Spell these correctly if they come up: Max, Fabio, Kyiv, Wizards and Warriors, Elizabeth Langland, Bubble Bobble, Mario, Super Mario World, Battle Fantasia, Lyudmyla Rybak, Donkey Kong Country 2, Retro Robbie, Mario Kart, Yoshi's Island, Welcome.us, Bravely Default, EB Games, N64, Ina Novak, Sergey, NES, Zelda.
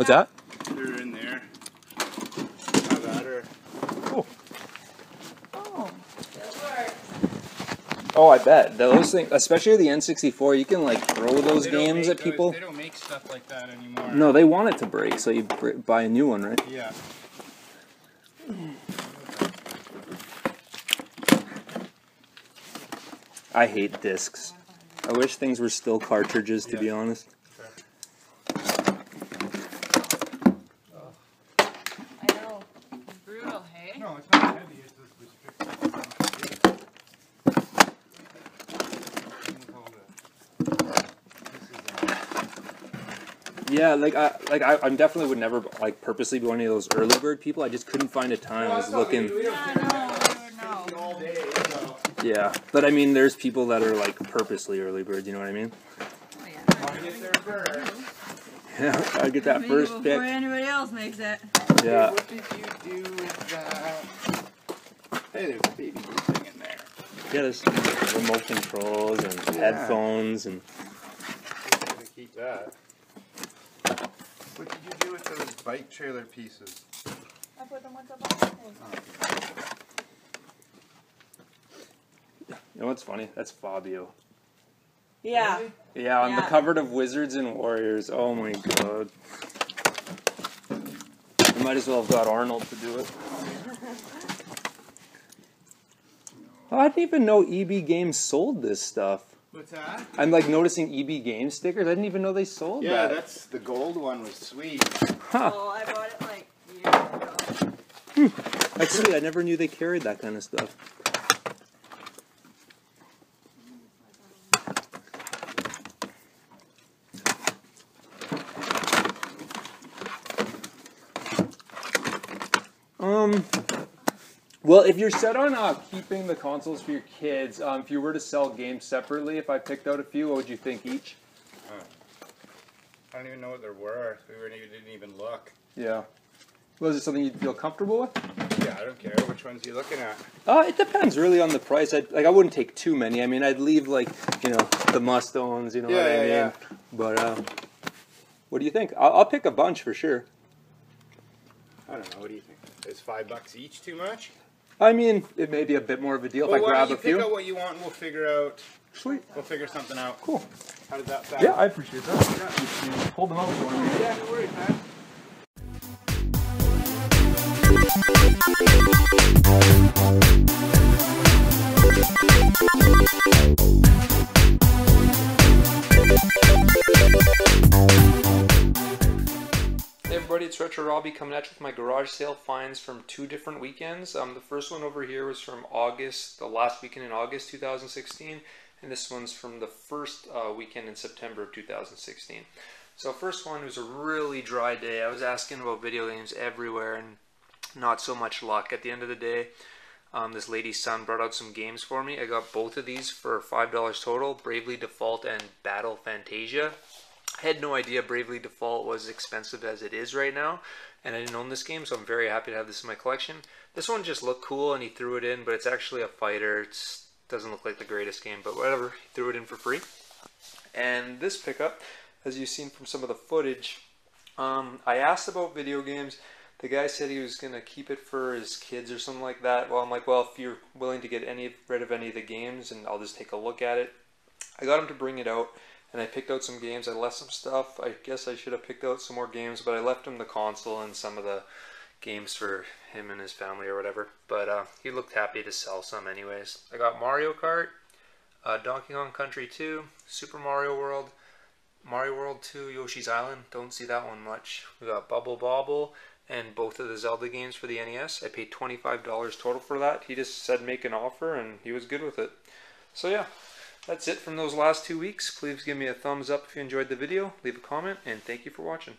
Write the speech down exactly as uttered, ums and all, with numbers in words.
What's that? They're in there. I got her. Cool. Oh. That works. Oh, I bet. Those things, especially the N sixty-four, you can like throw those they games at those, people. They don't make stuff like that anymore. No, they want it to break, so you buy a new one, right? Yeah. I hate discs. I wish things were still cartridges, to yeah. be honest. Okay. I know. It's brutal, hey? No, it's not heavy. It's just... Yeah, like, I, like I, I definitely would never, like, purposely be one of those early bird people. I just couldn't find a time. No, I was looking... Yeah, but I mean, there's people that are like purposely early birds, you know what I mean? Oh, yeah. Yeah, I'd get that Maybe first before pick. Before anybody else makes it. Yeah. Hey, what did you do with that? Hey, there's a baby thing in there. Yeah, there's remote controls and yeah. headphones and... I'm gonna keep that. What did you do with those bike trailer pieces? I put them with the bike trailer. Oh. You know what's funny? That's Fabio. Yeah. Really? Yeah, on yeah. the cover of Wizards and Warriors. Oh my god. You might as well have got Arnold to do it. Oh, I didn't even know E B Games sold this stuff. What's that? I'm like noticing E B Games stickers. I didn't even know they sold yeah, that. Yeah, that's the gold one was sweet. Huh. Oh, I bought it like years ago. Hmm. That's sweet. I never knew they carried that kind of stuff. Um, well, if you're set on uh, keeping the consoles for your kids, um, if you were to sell games separately, if I picked out a few, what would you think each? Huh. I don't even know what there were. We were, didn't even look. Yeah. Well, is it something you'd feel comfortable with? Yeah, I don't care. Which ones are you looking at? Uh, it depends really on the price. I'd, like, I wouldn't take too many. I mean, I'd leave, like, you know, the Mustones, you know yeah, what I yeah, mean? Yeah. But, uh, what do you think? I'll, I'll pick a bunch for sure. I don't know. What do you think? Is five bucks each too much? I mean, it may be a bit more of a deal well, if I grab a few. Well, you pick out what you want and we'll figure out... Sweet. We'll figure something out. Cool. How did that sound? Yeah, I appreciate that. Yeah. Hold them up for me. Yeah, no worries, man. Hey everybody, it's Retro Robbie coming at you with my garage sale finds from two different weekends. Um, the first one over here was from August, the last weekend in August two thousand sixteen, and this one's from the first uh, weekend in September of two thousand sixteen. So first one was a really dry day. I was asking about video games everywhere and not so much luck. At the end of the day, um, this lady's son brought out some games for me. I got both of these for five dollars total, Bravely Default and Battle Fantasia. I had no idea Bravely Default was expensive as it is right now, and I didn't own this game, so I'm very happy to have this in my collection. This one just looked cool, and he threw it in, but it's actually a fighter. It doesn't look like the greatest game, but whatever. He threw it in for free. And this pickup, as you've seen from some of the footage, um, I asked about video games. The guy said he was going to keep it for his kids or something like that. Well, I'm like, well, if you're willing to get any rid of any of the games, and I'll just take a look at it. I got him to bring it out. And I picked out some games. I left some stuff. I guess I should have picked out some more games, but I left him the console and some of the games for him and his family or whatever. But uh, he looked happy to sell some anyways. I got Mario Kart, uh, Donkey Kong Country two, Super Mario World, Mario World two, Yoshi's Island. Don't see that one much. We got Bubble Bobble and both of the Zelda games for the N E S. I paid twenty-five dollars total for that. He just said make an offer and he was good with it. So yeah. That's it from those last two weeks. Please give me a thumbs up if you enjoyed the video, leave a comment, and thank you for watching.